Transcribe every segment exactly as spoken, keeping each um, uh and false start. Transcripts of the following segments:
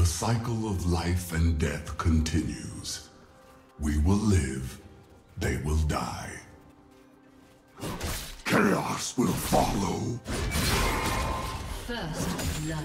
The cycle of life and death continues. We will live, they will die. Chaos will follow. First blood.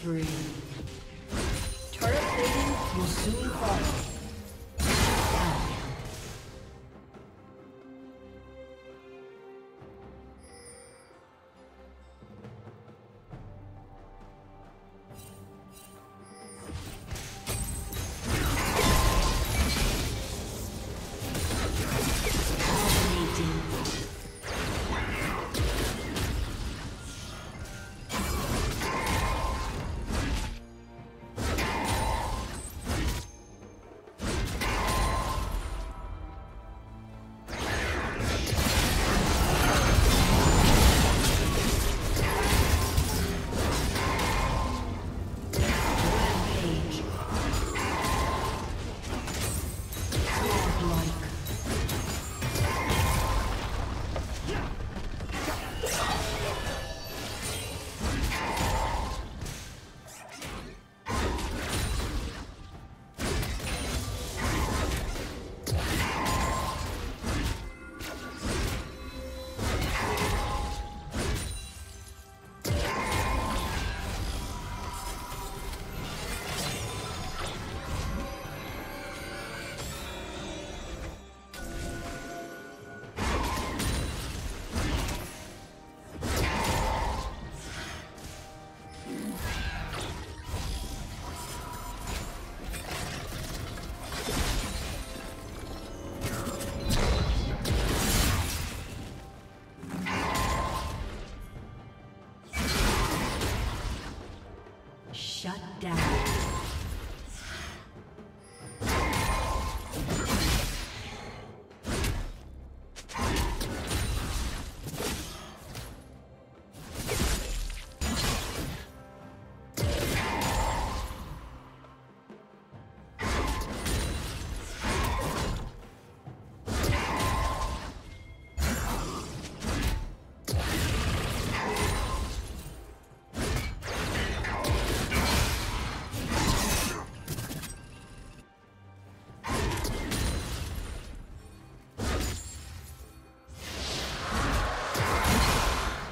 Three. Turret plating will soon fall. Down. Shut down.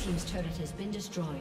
Team's turret has been destroyed.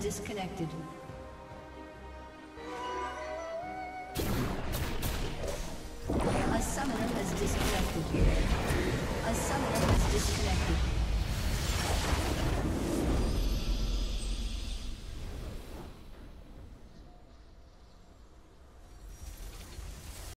Disconnected.